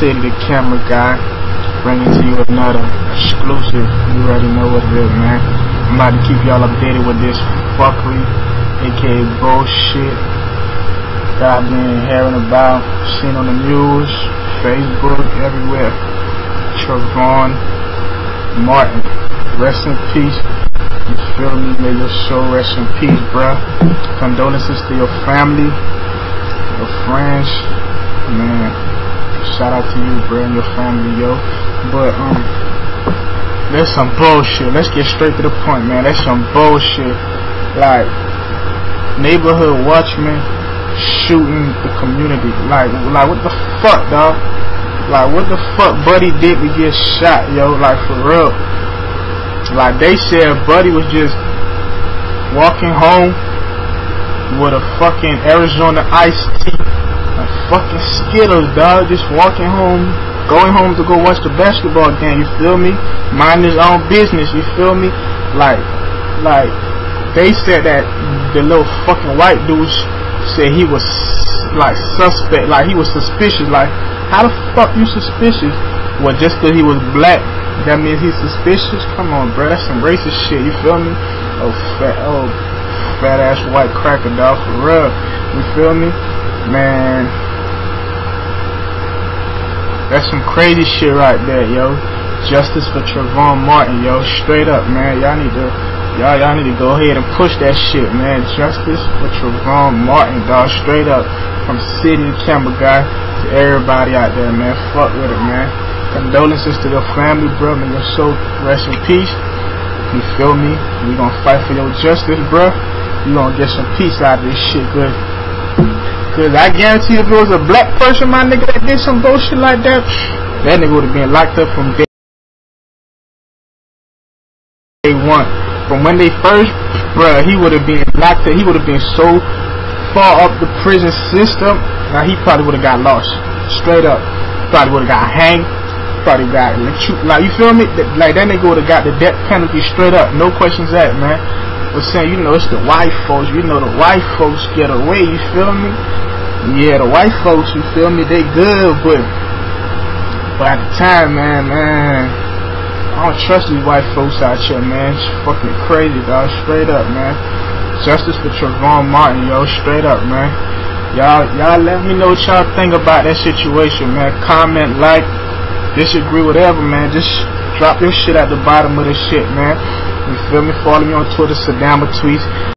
City the Camera Guy, bringing to you another exclusive. You already know what it is, man. I'm about to keep y'all updated with this fuckery, aka bullshit, that I've been hearing about, seen on the news, Facebook, everywhere. Trayvon Martin, rest in peace. You feel me? May your soul rest in peace, bruh. Condolences to your family, your friends, man. Shout out to you, bro, and your family, yo. But, that's some bullshit. Let's get straight to the point, man. That's some bullshit. Like, neighborhood watchmen shooting the community. Like, what the fuck, dog? Like, what the fuck Buddy did to get shot, yo? Like, for real. Like, they said Buddy was just walking home with a fucking Arizona iced tea. Fucking Skittles, dog. Just walking home, going home to go watch the basketball game. You feel me? Mind his own business. You feel me? Like they said that the little fucking white dude said he was like suspect, like he was suspicious. Like, how the fuck you suspicious? Well, just because he was black, that means he's suspicious? Come on, bro. That's some racist shit. You feel me? Oh fat ass white cracker, dog. For real. You feel me, man? That's some crazy shit right there, yo. Justice for Trayvon Martin, yo. Straight up, man. Y'all need to go ahead and push that shit, man. Justice for Trayvon Martin, dog. Straight up. From City Camera Guy to everybody out there, man. Fuck with it, man. Condolences to your family, bro. And your soul rest in peace. You feel me? We gonna fight for your justice, bro. You gonna get some peace out of this shit, good. Cause I guarantee if it was a black person, my nigga, that did some bullshit like that, that nigga would have been locked up from day one. From when they first, bruh, he would have been locked up. He would have been so far up the prison system. Now he probably would have got lost, straight up. Probably would have got hanged. Probably got like, you feel me? Like, that nigga would have got the death penalty straight up, no questions asked, man. Was saying, you know, it's the white folks, you know, the white folks get away, you feel me? Yeah, the white folks, you feel me, they good, but at the time, man, I don't trust these white folks out here, man. It's fucking crazy, dog. Straight up, man. Justice for Trayvon Martin, yo. Straight up, man. Y'all let me know what y'all think about that situation, man. Comment, like, disagree, whatever, man. Just drop your shit at the bottom of this shit, man. You feel me? Follow me on Twitter, Saddam tweets.